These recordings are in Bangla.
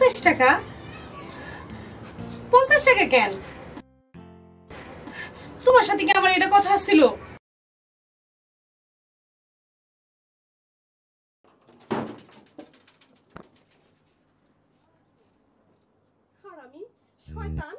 50 টাকা কেন? তোমার সাথে কি আমার এটা কথা ছিল? হারামি শয়তান।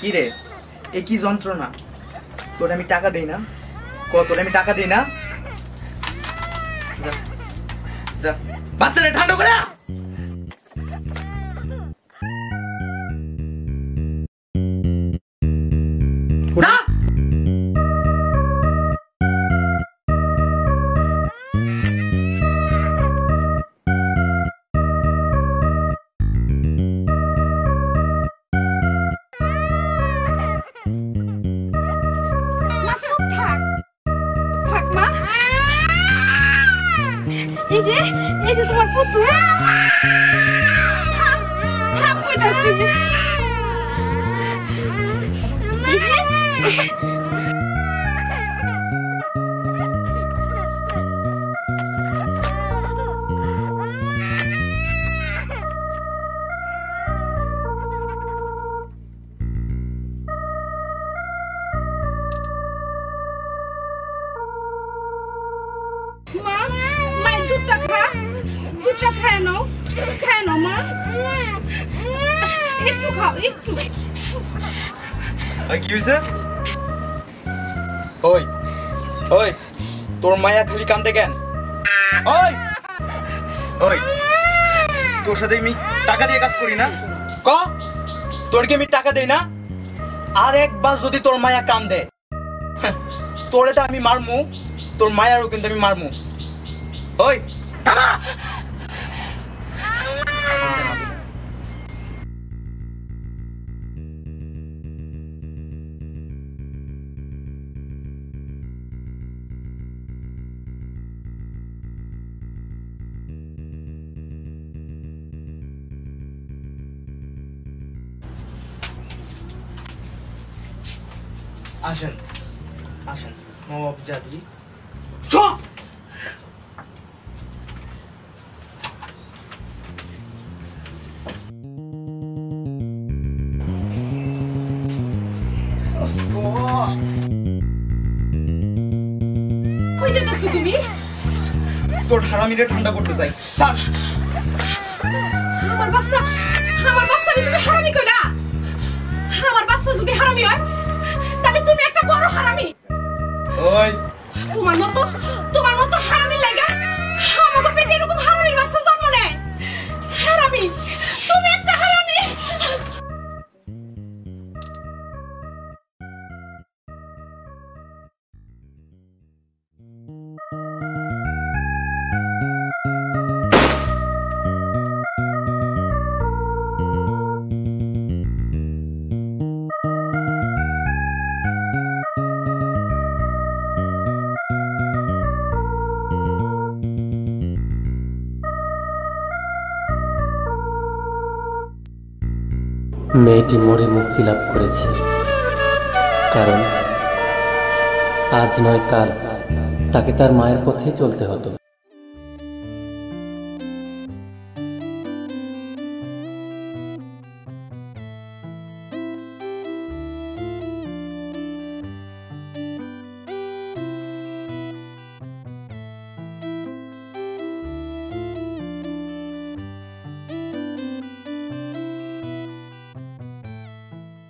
কিরে একই যন্ত্রণা, তোরে আমি টাকা দেই না, তোরে আমি টাকা দেই না। যা যা বাচ্চারে ঠান্ডা করে। তোর মায়া খালি কান্দে কেন? তোর সাথে আমি টাকা দিয়ে কাজ করি না, ক তোরকে আমি টাকা দেই না। আর একবার যদি তোর মায়া কান্দে তোরে তো আমি মারমু, তোর মায়ারও কিন্তু আমি মারমু। ওই থামা। আসেন আসেন মা বাপ জাতি। भी তোর হারামিরে ঠান্ডা করতে চাই স্যার আমার বাচ্চা তুমি হারামি কইলা আমার বাচ্চা যদি হারামি হয় তাহলে তুমি একটা বড় হারামি ওই তোমার মতো হারামি লাগা আমাগো পেটে এরকম হারামির বাচ্চা জন্ম নেয় হারামি তুমি একটা হারামি মেয়েটি মরে মুক্তি লাভ করেছে কারণ আজ নয় কাল তাকে তার মায়ের পথে চলতে হতো।